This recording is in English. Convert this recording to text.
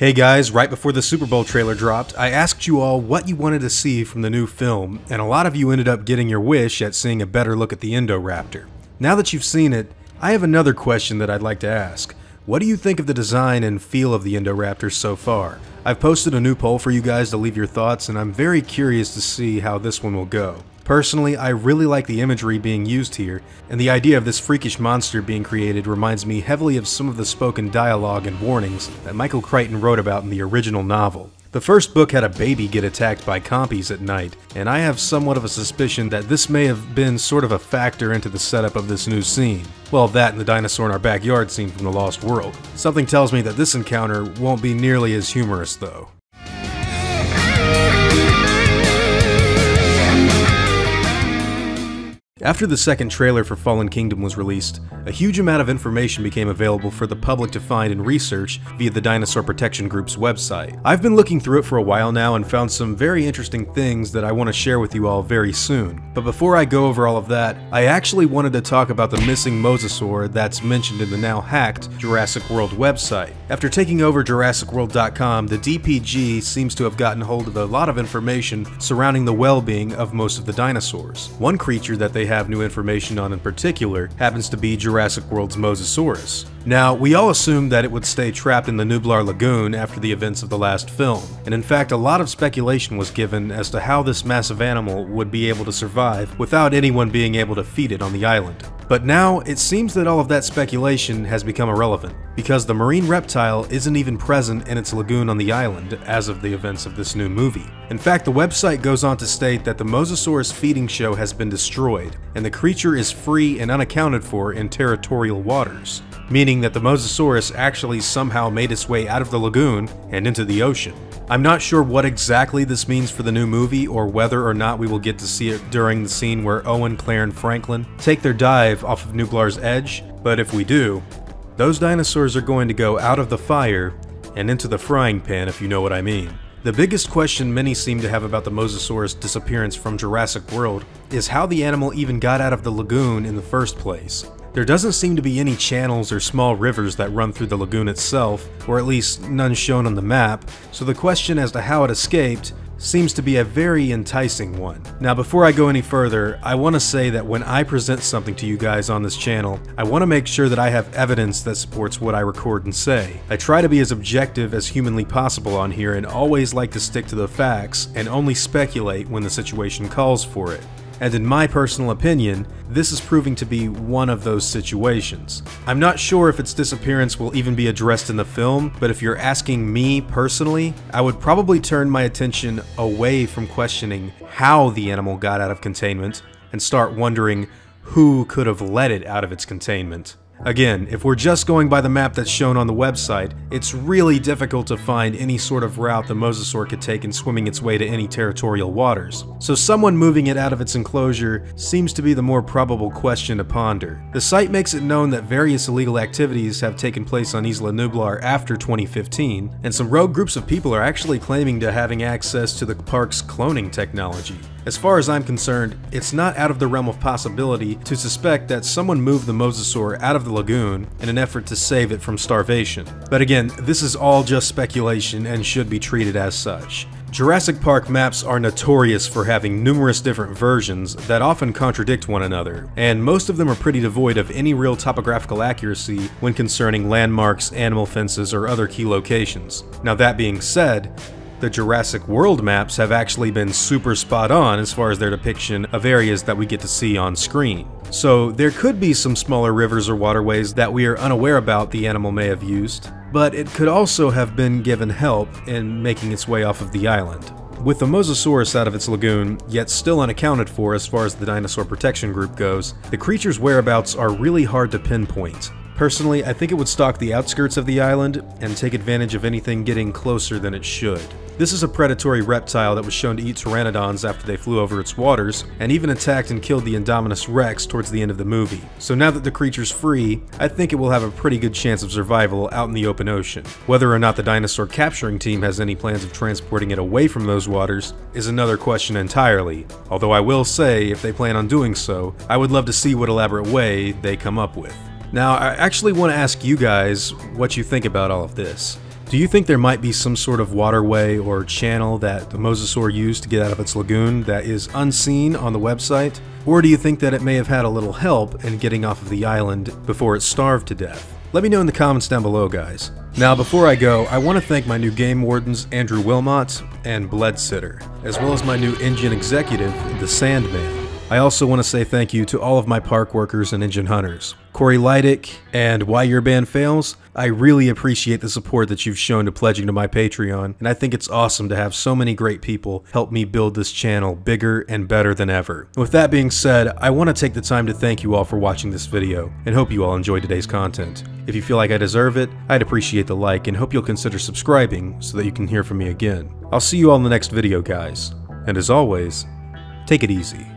Hey guys, right before the Super Bowl trailer dropped, I asked you all what you wanted to see from the new film, and a lot of you ended up getting your wish at seeing a better look at the Indoraptor. Now that you've seen it, I have another question that I'd like to ask. What do you think of the design and feel of the Indoraptor so far? I've posted a new poll for you guys to leave your thoughts, and I'm very curious to see how this one will go. Personally, I really like the imagery being used here, and the idea of this freakish monster being created reminds me heavily of some of the spoken dialogue and warnings that Michael Crichton wrote about in the original novel. The first book had a baby get attacked by compies at night, and I have somewhat of a suspicion that this may have been sort of a factor into the setup of this new scene. Well, that and the dinosaur in our backyard scene from The Lost World. Something tells me that this encounter won't be nearly as humorous though. After the second trailer for Fallen Kingdom was released, a huge amount of information became available for the public to find and research via the Dinosaur Protection Group's website. I've been looking through it for a while now and found some very interesting things that I want to share with you all very soon. But before I go over all of that, I actually wanted to talk about the missing Mosasaur that's mentioned in the now hacked Jurassic World website. After taking over JurassicWorld.com, the DPG seems to have gotten hold of a lot of information surrounding the well-being of most of the dinosaurs. One creature that they have new information on in particular happens to be Jurassic World's Mosasaurus. Now, we all assumed that it would stay trapped in the Nublar Lagoon after the events of the last film, and in fact a lot of speculation was given as to how this massive animal would be able to survive without anyone being able to feed it on the island. But now, it seems that all of that speculation has become irrelevant, because the marine reptile isn't even present in its lagoon on the island as of the events of this new movie. In fact, the website goes on to state that the Mosasaurus feeding show has been destroyed, and the creature is free and unaccounted for in territorial waters, meaning that the Mosasaurus actually somehow made its way out of the lagoon and into the ocean. I'm not sure what exactly this means for the new movie, or whether or not we will get to see it during the scene where Owen, Claire, and Franklin take their dive off of Nublar's edge, but if we do, those dinosaurs are going to go out of the fire and into the frying pan, if you know what I mean. The biggest question many seem to have about the Mosasaurus disappearance from Jurassic World is how the animal even got out of the lagoon in the first place. There doesn't seem to be any channels or small rivers that run through the lagoon itself, or at least none shown on the map, so the question as to how it escaped seems to be a very enticing one. Now, before I go any further, I want to say that when I present something to you guys on this channel, I want to make sure that I have evidence that supports what I record and say. I try to be as objective as humanly possible on here and always like to stick to the facts and only speculate when the situation calls for it. And in my personal opinion, this is proving to be one of those situations. I'm not sure if its disappearance will even be addressed in the film, but if you're asking me personally, I would probably turn my attention away from questioning how the animal got out of containment and start wondering who could have let it out of its containment. Again, if we're just going by the map that's shown on the website, it's really difficult to find any sort of route the Mosasaur could take in swimming its way to any territorial waters, so someone moving it out of its enclosure seems to be the more probable question to ponder. The site makes it known that various illegal activities have taken place on Isla Nublar after 2015, and some rogue groups of people are actually claiming to having access to the park's cloning technology. As far as I'm concerned, it's not out of the realm of possibility to suspect that someone moved the Mosasaur out of the lagoon in an effort to save it from starvation. But again, this is all just speculation and should be treated as such. Jurassic Park maps are notorious for having numerous different versions that often contradict one another, and most of them are pretty devoid of any real topographical accuracy when concerning landmarks, animal fences, or other key locations. Now that being said, the Jurassic World maps have actually been super spot on as far as their depiction of areas that we get to see on screen. So there could be some smaller rivers or waterways that we are unaware about the animal may have used, but it could also have been given help in making its way off of the island. With the Mosasaurus out of its lagoon, yet still unaccounted for as far as the Dinosaur Protection Group goes, the creature's whereabouts are really hard to pinpoint. Personally, I think it would stalk the outskirts of the island and take advantage of anything getting closer than it should. This is a predatory reptile that was shown to eat pteranodons after they flew over its waters, and even attacked and killed the Indominus Rex towards the end of the movie. So now that the creature's free, I think it will have a pretty good chance of survival out in the open ocean. Whether or not the dinosaur capturing team has any plans of transporting it away from those waters is another question entirely, although I will say, if they plan on doing so, I would love to see what elaborate way they come up with. Now, I actually want to ask you guys what you think about all of this. Do you think there might be some sort of waterway or channel that the mosasaur used to get out of its lagoon that is unseen on the website? Or do you think that it may have had a little help in getting off of the island before it starved to death? Let me know in the comments down below, guys. Now, before I go, I want to thank my new game wardens, Andrew Wilmot and Bledsitter, as well as my new engine executive, The Sandman. I also want to say thank you to all of my park workers and engine hunters, Corey Leidick and Why Your Band Fails. I really appreciate the support that you've shown to pledging to my Patreon, and I think it's awesome to have so many great people help me build this channel bigger and better than ever. With that being said, I want to take the time to thank you all for watching this video, and hope you all enjoyed today's content. If you feel like I deserve it, I'd appreciate the like, and hope you'll consider subscribing so that you can hear from me again. I'll see you all in the next video, guys, and as always, take it easy.